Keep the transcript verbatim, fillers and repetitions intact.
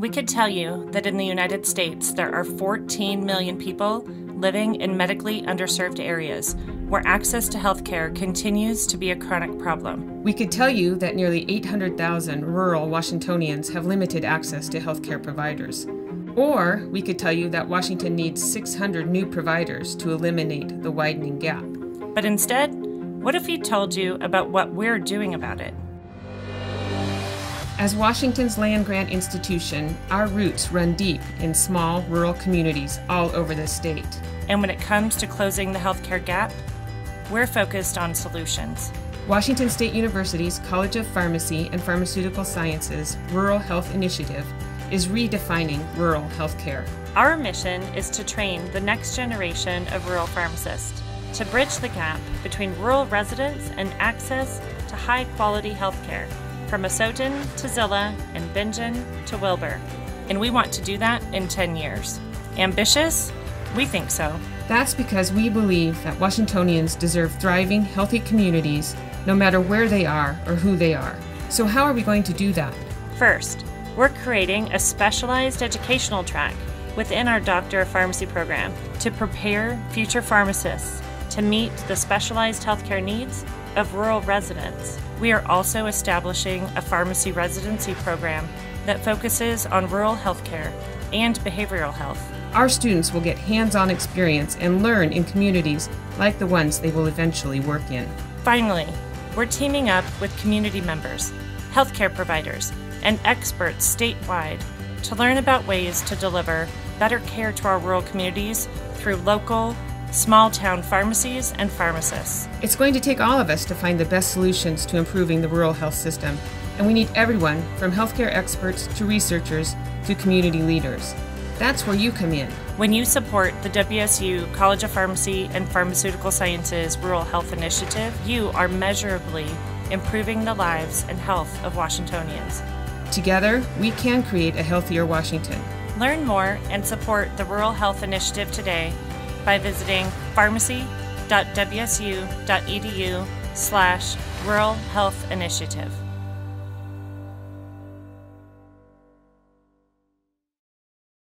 We could tell you that in the United States, there are fourteen million people living in medically underserved areas where access to healthcare continues to be a chronic problem. We could tell you that nearly eight hundred thousand rural Washingtonians have limited access to healthcare providers. Or we could tell you that Washington needs six hundred new providers to eliminate the widening gap. But instead, what if we told you about what we're doing about it? As Washington's land-grant institution, our roots run deep in small rural communities all over the state. And when it comes to closing the healthcare gap, we're focused on solutions. Washington State University's College of Pharmacy and Pharmaceutical Sciences Rural Health Initiative is redefining rural healthcare. Our mission is to train the next generation of rural pharmacists to bridge the gap between rural residents and access to high-quality healthcare. From Asotin to Zilla and Bingen to Wilbur. And we want to do that in ten years. Ambitious? We think so. That's because we believe that Washingtonians deserve thriving, healthy communities, no matter where they are or who they are. So how are we going to do that? First, we're creating a specialized educational track within our Doctor of Pharmacy program to prepare future pharmacists to meet the specialized healthcare needs of rural residents. We are also establishing a pharmacy residency program that focuses on rural healthcare and behavioral health. Our students will get hands-on experience and learn in communities like the ones they will eventually work in. Finally, we're teaming up with community members, healthcare providers, and experts statewide to learn about ways to deliver better care to our rural communities through local, small-town pharmacies and pharmacists. It's going to take all of us to find the best solutions to improving the rural health system, and we need everyone, from healthcare experts to researchers to community leaders. That's where you come in. When you support the W S U College of Pharmacy and Pharmaceutical Sciences Rural Health Initiative, you are measurably improving the lives and health of Washingtonians. Together, we can create a healthier Washington. Learn more and support the Rural Health Initiative today by visiting pharmacy dot w s u dot e d u slash Rural Health Initiative.